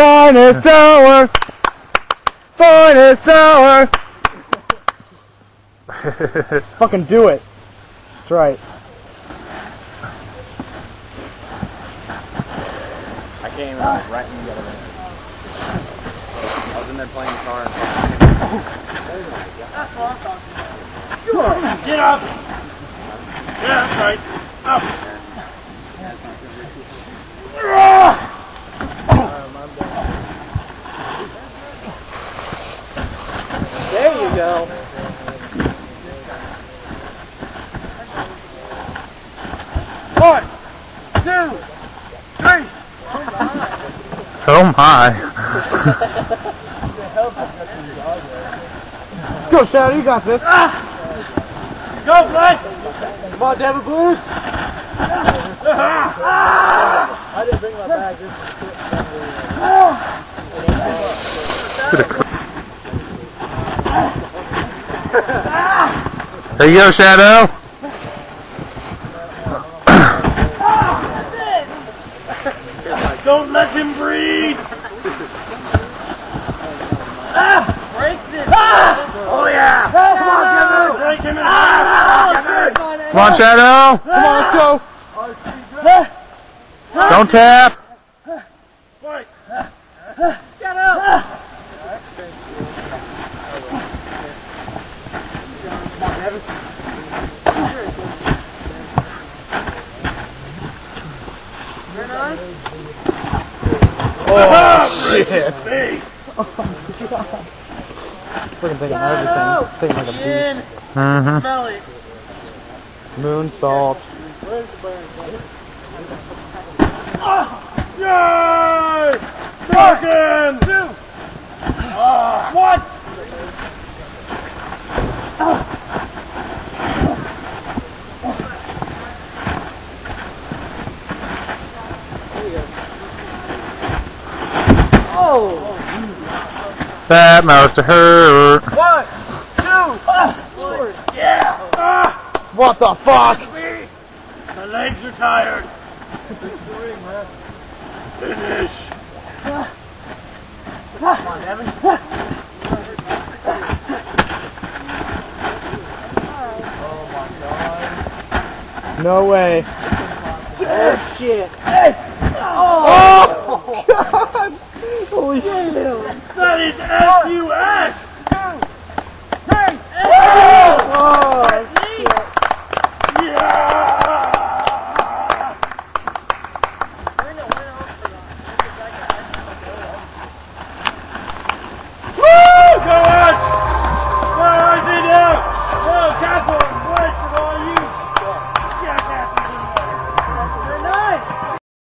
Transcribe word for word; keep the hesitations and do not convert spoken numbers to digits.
Finest hour! Finest hour! Fucking do it. That's right. I can't even right in the other way. I was in there playing guitar. That's what I'm talking about. Come on, get up! Yeah, that's right. Up! There you go. One, two, three. Oh my. Let's go, Shadow, you got this. Ah. Go, Blake. Come on, David Blues. I didn't bring my bag. This is there you go, Shadow. Don't let him breathe! Ah! Break this! Ah! Oh yeah! Help. Come on, Kevin! Break him in! Ah! Come on, Shadow! Come on, let's go! Ah. Don't tap! Boys! Shadow! Come on, Kevin! Oh shit! Oh god! Freaking thinking of everything. Thinking like a beast. Mm-hmm. Smell it. Moon salt. Where's the burn? Ah! Yay! Fucking! Two! Ah! What? Ah! That must hurt. One, two, ah, Lord. Yeah. Ah. What the fuck? Please. My legs are tired. Finish. Ah. Ah. Come on, Evan. Ah. Oh my god. No way. Oh shit. Hey. Oh, oh god. Holy shit. That is S U S! Two, three,